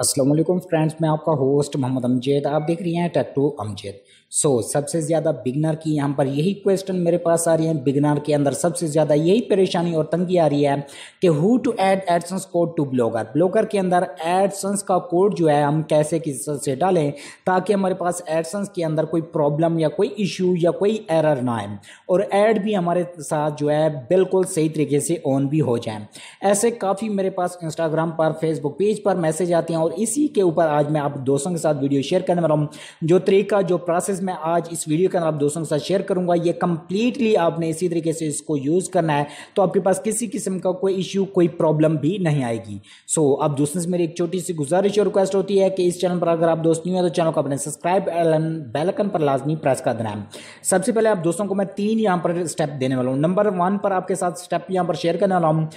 अस्सलाम वालेकुम फ्रेंड्स, मैं आपका होस्ट मोहम्मद अमजद। आप देख रही हैं टेक टू अमजद। सबसे ज़्यादा बिगनर की यहाँ पर यही क्वेश्चन मेरे पास आ रही है। बिगनर के अंदर सबसे ज़्यादा यही परेशानी और तंगी आ रही है कि how to add AdSense code to Blogger. Blogger के अंदर एडसेंस का कोड जो है हम कैसे किस तरह से डालें ताकि हमारे पास एडसेंस के अंदर कोई प्रॉब्लम या कोई इशू या कोई एरर ना आए और ऐड भी हमारे साथ जो है बिल्कुल सही तरीके से ऑन भी हो जाए। ऐसे काफ़ी मेरे पास इंस्टाग्राम पर, फेसबुक पेज पर मैसेज आते हैं और इसी के ऊपर आज मैं आप दोस्तों के साथ वीडियो शेयर करने वाला हूँ। जो तरीका, जो प्रोसेस मैं आज इस वीडियो के अंदर आप दोस्तों के साथ शेयर करूंगा, ये कंप्लीटली आपने इसी तरीके से इसको यूज करना है तो आपके पास किसी किस्म का कोई इश्यू, कोई प्रॉब्लम भी नहीं आएगी। आप दोस्तों से मेरी एक छोटी सी गुजारिश और रिक्वेस्ट होती है कि इस चैनल पर अगर आप दोस्त नहीं हो तो चैनल को अपने सब्सक्राइब बेल आइकन पर लाजमी प्रेस कर देना है। सबसे पहले आप दोस्तों को मैं 3 यहाँ पर स्टेप देने वाला हूँ। नंबर 1 पर आपके साथ स्टेप यहाँ पर शेयर करने वाला हूँ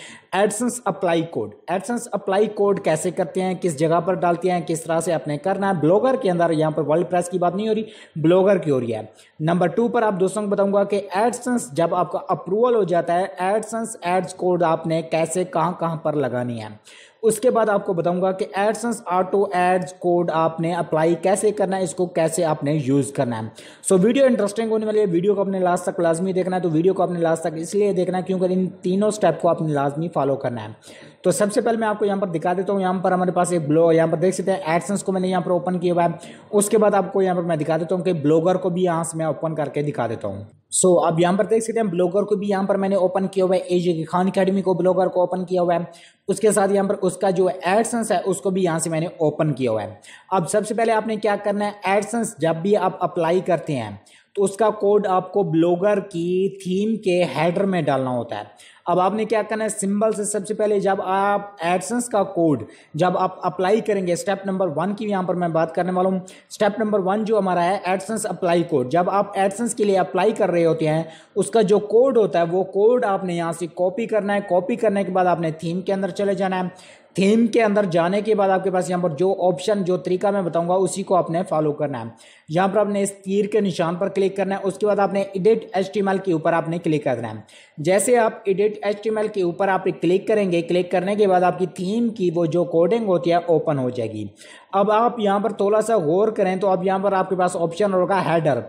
AdSense apply code. AdSense apply code कैसे करते हैं, किस जगह पर डालते हैं, किस तरह से आपने करना है। ब्लॉगर के अंदर यहाँ पर वर्डप्रेस की बात नहीं हो रही, ब्लॉगर की हो रही है। नंबर 2 पर आप दोस्तों को बताऊंगा कि एडसेंस जब आपका अप्रूवल हो जाता है, एडसेंस एड्स कोड आपने कैसे कहां पर लगानी है। उसके बाद आपको बताऊंगा कि एडसेंस ऑटो एड्स कोड आपने अप्लाई कैसे करना है, इसको कैसे आपने यूज़ करना है। वीडियो इंटरेस्टिंग होने वाली है। वीडियो को अपने लास्ट तक लाजमी देखना है। तो वीडियो को अपने लास्ट तक इसलिए देखना है क्योंकि इन तीनों स्टेप को आपने लाजमी फॉलो करना है। तो सबसे पहले मैं आपको यहाँ पर दिखा देता हूँ। यहाँ पर हमारे पास एक ब्लॉग, यहाँ पर देख सकते हैं एडसेंस को मैंने यहाँ पर ओपन किया हुआ है। उसके बाद आपको यहाँ पर मैं दिखा देता हूँ कि ब्लॉगर को भी यहाँ से मैं ओपन करके दिखा देता हूँ। आप यहाँ पर देख सकते हैं ब्लॉगर को भी यहाँ पर मैंने ओपन किया हुआ है। एजे खान अकेडमी को, ब्लॉगर को ओपन किया हुआ है। उसके साथ यहाँ पर उसका जो एडसेंस है उसको भी यहाँ से मैंने ओपन किया हुआ है। अब सबसे पहले आपने क्या करना है, एडसेंस जब भी आप अप्लाई करते हैं तो उसका कोड आपको ब्लॉगर की थीम के हेडर में डालना होता है। अब आपने क्या करना है, सिंबल से सबसे पहले जब आप एडसेंस का कोड जब आप अप्लाई करेंगे, स्टेप नंबर 1 की यहाँ पर मैं बात करने वाला हूँ। स्टेप नंबर 1 जो हमारा है एडसेंस अप्लाई कोड। जब आप एडसेंस के लिए अप्लाई कर रहे होते हैं उसका जो कोड होता है वो कोड आपने यहाँ से कॉपी करना है। कॉपी करने के बाद आपने थीम के अंदर चले जाना है। थीम के अंदर जाने के बाद आपके पास यहाँ पर जो ऑप्शन, जो तरीका मैं बताऊंगा उसी को आपने फॉलो करना है। यहाँ पर आपने इस तीर के निशान पर क्लिक करना है। उसके बाद आपने एडिट HTML के ऊपर आपने क्लिक करना है। जैसे आप एडिट HTML के ऊपर आप क्लिक करेंगे, क्लिक करने के बाद आपकी थीम की वो जो कोडिंग होती है ओपन हो जाएगी। अब आप यहाँ पर थोड़ा सा गौर करें तो अब यहाँ पर आपके पास ऑप्शन होगा हेडर।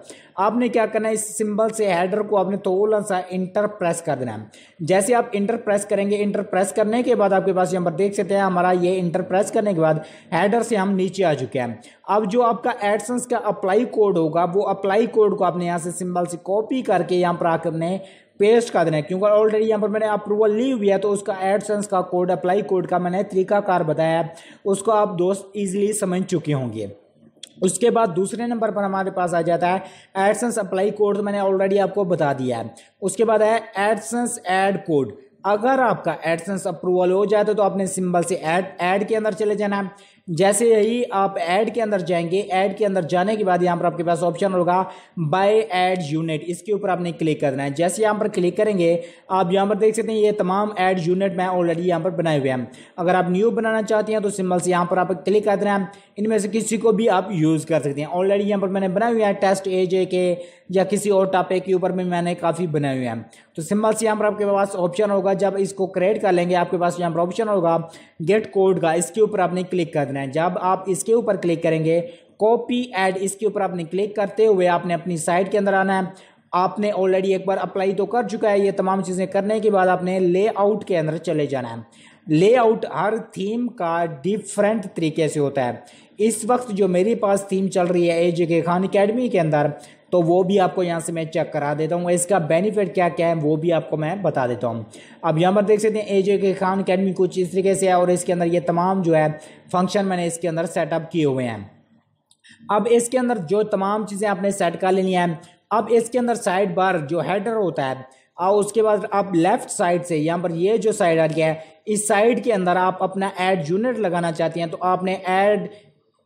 आपने क्या करना है, इस सिंबल से हेडर को आपने थोड़ा सा इंटर प्रेस कर देना है। जैसे आप इंटर प्रेस करेंगे, इंटर प्रेस करने के बाद आपके पास यहाँ पर देख सकते हैं हमारा ये इंटर प्रेस करने के बाद हेडर से हम नीचे आ चुके हैं। अब जो आपका एडसेंस का अप्लाई कोड होगा वो अप्लाई कोड को आपने यहाँ से सिंबल से कॉपी करके यहाँ पर आकर ने पेस्ट कर देना है क्योंकि ऑलरेडी यहाँ पर मैंने अप्रूवल ली हुई है। तो उसका एडसेंस का कोड, अप्लाई कोड का मैंने तरीकाकार बताया है, उसको आप दोस्त इजीली समझ चुके होंगे। उसके बाद दूसरे नंबर पर हमारे पास आ जाता है एडसेंस अप्लाई कोड, तो मैंने ऑलरेडी आपको बता दिया है। उसके बाद है एडसेंस ऐड कोड। अगर आपका एडसेंस अप्रूवल हो जाता है तो आपने सिंबल से ऐड के अंदर चले जाना है। जैसे यही आप ऐड के अंदर जाएंगे, ऐड के अंदर जाने के बाद यहाँ पर आपके पास ऑप्शन होगा बाय ऐड यूनिट, इसके ऊपर आपने क्लिक करना है। जैसे यहाँ पर क्लिक करेंगे आप यहाँ पर देख सकते हैं ये तमाम ऐड यूनिट मैं ऑलरेडी यहाँ पर बनाए हुए हैं। अगर आप न्यू बनाना चाहते हैं तो सिंबल से यहाँ पर आप क्लिक कर देना है। इनमें से किसी को भी आप यूज़ कर सकते हैं। ऑलरेडी यहाँ पर मैंने बनाए हुए हैं टेस्ट AJ के या किसी और टॉपिक के ऊपर भी मैंने काफ़ी बनाए हुए हैं। तो सिंबल से यहाँ पर आपके पास ऑप्शन होगा, जब इसको क्रिएट कर लेंगे आपके पास यहाँ पर ऑप्शन होगा गेट कोड का, इसके ऊपर आपने क्लिक कर। जब आप इसके ऊपर क्लिक करेंगे कॉपी ऐड, इसके ऊपर आपने क्लिक करते हुए आपने अपनी साइट के अंदर आना है। आपने ऑलरेडी एक बार अप्लाई तो कर चुका है। ये तमाम चीज़ें करने के बाद आपने लेआउट के अंदर चले जाना है। लेआउट हर थीम का डिफरेंट तरीके से होता है। इस वक्त जो मेरे पास थीम चल रही है AJ खान अकेडमी के अंदर, तो वो भी आपको यहाँ से मैं चेक करा देता हूँ। इसका बेनिफिट क्या क्या है वो भी आपको मैं बता देता हूँ। अब यहाँ पर देख सकते हैं AJ खान अकेडमी कुछ इस तरीके से है और इसके अंदर ये तमाम जो है फंक्शन मैंने इसके अंदर सेटअप किए हुए हैं। अब इसके अंदर जो तमाम चीज़ें आपने सेट कर लेनी है। अब इसके अंदर साइड बार जो हेडर होता है और उसके बाद आप लेफ्ट साइड से यहाँ पर ये जो साइड आ गया है, इस साइड के अंदर आप अपना ऐड यूनिट लगाना चाहते हैं तो आपने ऐड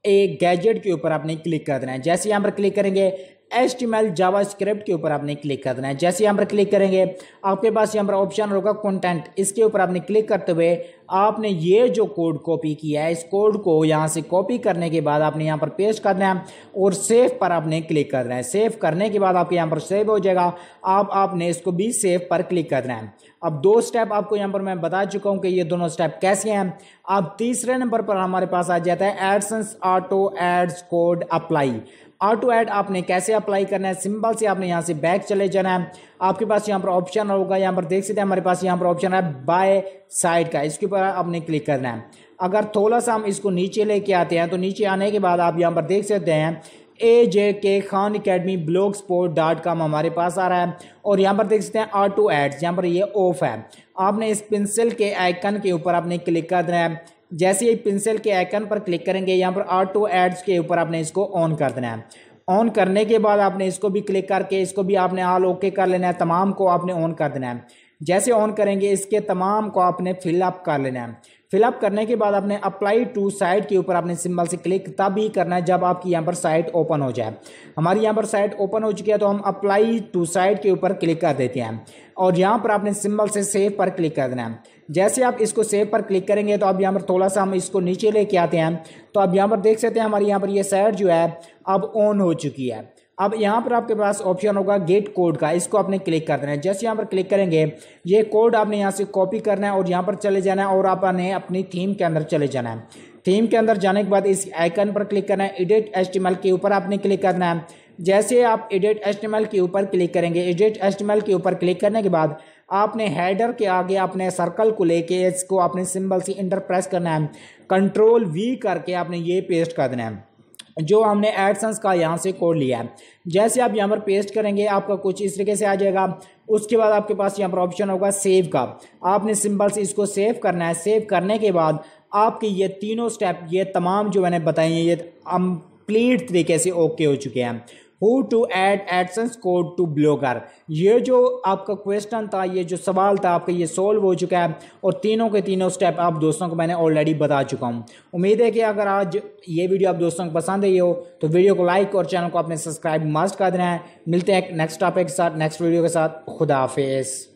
एक गैजेट के ऊपर आपने क्लिक कर देना है। जैसे यहाँ पर क्लिक करेंगे HTML JavaScript के ऊपर आपने क्लिक करना है। जैसे यहाँ पर क्लिक करेंगे आपके पास यहाँ पर ऑप्शन होगा कंटेंट, इसके ऊपर आपने क्लिक करते हुए आपने ये जो कोड कॉपी किया है इस कोड को यहाँ से कॉपी करने के बाद आपने यहाँ पर पेस्ट करना है और सेव पर आपने क्लिक करना है। सेव करने के बाद आपके यहाँ पर सेव हो जाएगा। अब आपने इसको भी सेव पर क्लिक करना है। अब दो स्टेप आपको यहाँ पर मैं बता चुका हूँ कि ये दोनों स्टेप कैसे हैं। अब तीसरे नंबर पर हमारे पास आ जाता है AdSense auto ads code apply. Auto ad आपने कैसे अप्लाई करना है, सिंपल से आपने यहाँ से बैक चले जाना है। आपके पास यहाँ पर ऑप्शन होगा, यहाँ पर देख सकते हैं हमारे पास यहाँ पर ऑप्शन है बाय साइड का, इसके ऊपर आपने क्लिक करना है। अगर थोड़ा सा हम इसको नीचे लेके आते हैं तो नीचे आने के बाद आप यहाँ पर देख सकते हैं AJ Khan Academy blogspot.com हमारे पास आ रहा है और यहाँ पर देख सकते हैं ऑटो एड्स, यहाँ पर ये ऑफ है। आपने इस पेंसिल के आइकन के ऊपर आपने क्लिक कर देना है। जैसे ही पेंसिल के आइकन पर क्लिक करेंगे यहाँ पर ऑटो एड्स के ऊपर आपने इसको ऑन कर देना है। ऑन करने के बाद आपने इसको भी क्लिक करके इसको भी आपने ऑल ओके कर लेना है, तमाम को आपने ऑन कर देना है। जैसे ऑन करेंगे इसके तमाम को आपने फिलअप कर लेना है। फिलअप करने के बाद आपने अप्लाई टू साइट के ऊपर आपने सिंबल से क्लिक तब ही करना है जब आपकी यहाँ पर साइट ओपन हो जाए। हमारी यहाँ पर साइट ओपन हो चुकी है तो हम अप्लाई टू साइट के ऊपर क्लिक कर देते हैं और यहाँ पर आपने सिंबल से सेव पर क्लिक कर देना है। जैसे आप इसको सेव पर क्लिक करेंगे तो अब यहाँ पर थोड़ा सा हम इसको नीचे लेके आते हैं तो अब यहाँ पर देख सकते हैं हमारी यहाँ पर ये साइट जो है अब ऑन हो चुकी है। अब यहाँ पर आपके पास ऑप्शन होगा गेट कोड का, इसको आपने क्लिक कर देना है। जैसे यहाँ पर क्लिक करेंगे ये कोड आपने यहाँ से कॉपी करना है और यहाँ पर चले जाना है और आपने अपनी थीम के अंदर चले जाना है। थीम के अंदर जाने के बाद इस आइकन पर क्लिक करना है, एडिट एचटीएमएल के ऊपर आपने क्लिक करना है। जैसे आप एडिट एचटीएमएल के ऊपर क्लिक करेंगे, एडिट एचटीएमएल के ऊपर क्लिक करने के बाद आपने हेडर के आगे अपने सर्कल को लेके इसको आपने सिंबल से इंटर प्रेस करना है, Ctrl+V करके आपने ये पेस्ट कर देना है जो हमने एडसेंस का यहाँ से कोड लिया है। जैसे आप यहाँ पर पेस्ट करेंगे आपका कुछ इस तरीके से आ जाएगा। उसके बाद आपके पास यहाँ पर ऑप्शन होगा सेव का, आपने सिंपल से इसको सेव करना है। सेव करने के बाद आपके ये तीनों स्टेप ये तमाम जो मैंने बताए हैं ये कंप्लीट तरीके से ओके हो चुके हैं। How to add AdSense code to Blogger, ये जो आपका क्वेश्चन था, ये जो सवाल था आपका ये सॉल्व हो चुका है और तीनों के तीनों स्टेप आप दोस्तों को मैंने ऑलरेडी बता चुका हूँ। उम्मीद है कि अगर आज ये वीडियो आप दोस्तों को पसंद आई हो तो वीडियो को लाइक और चैनल को आपने सब्सक्राइब मस्ट कर देना है। मिलते हैं नेक्स्ट टॉपिक के साथ, नेक्स्ट वीडियो के साथ। खुदा हाफिज़।